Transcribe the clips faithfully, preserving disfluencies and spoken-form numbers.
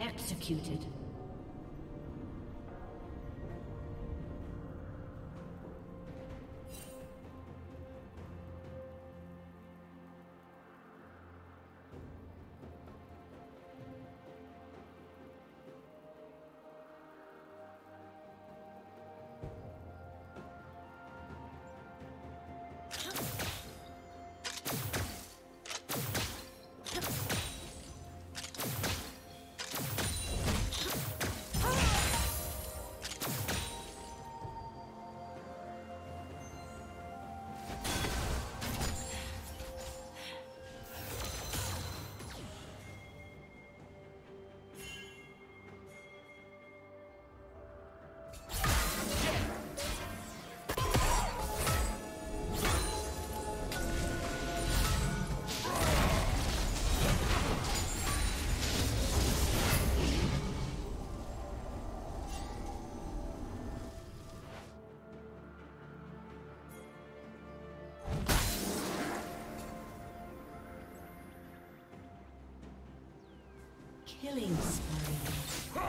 Executed. Killing spree.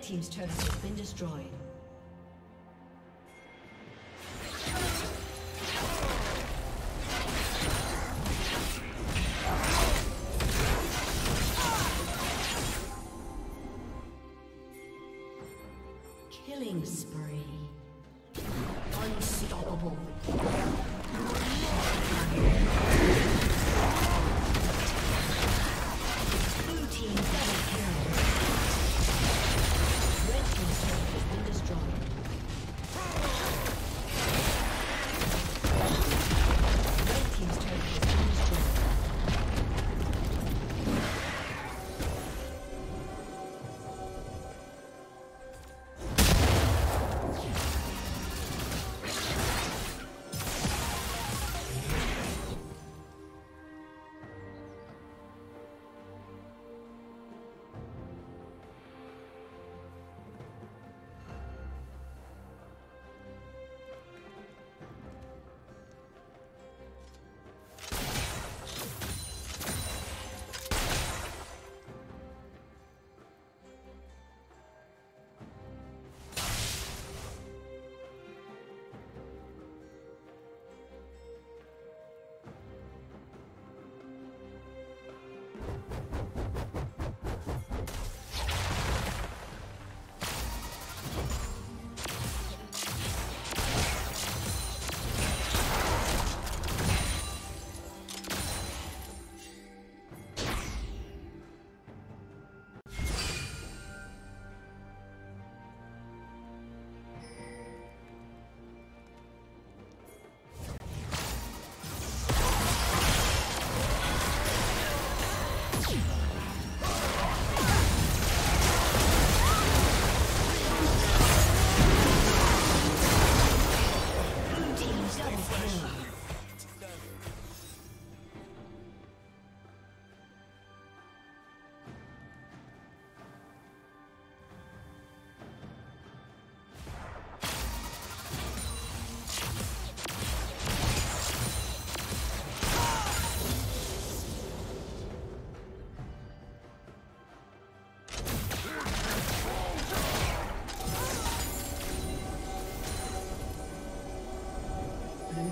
Red team's turret has been destroyed. Killing spree. Unstoppable. Blue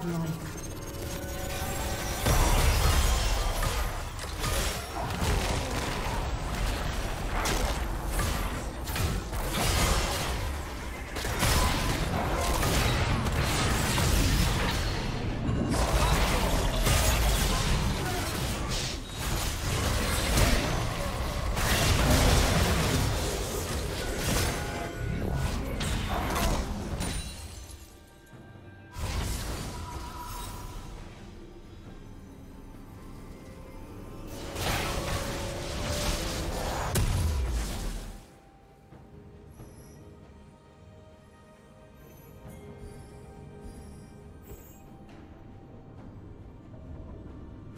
Godlike.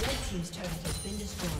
Red team's turret has been destroyed.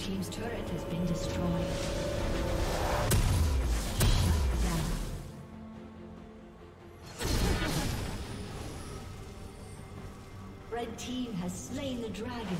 team's turret has been destroyed. Red team has slain the dragon.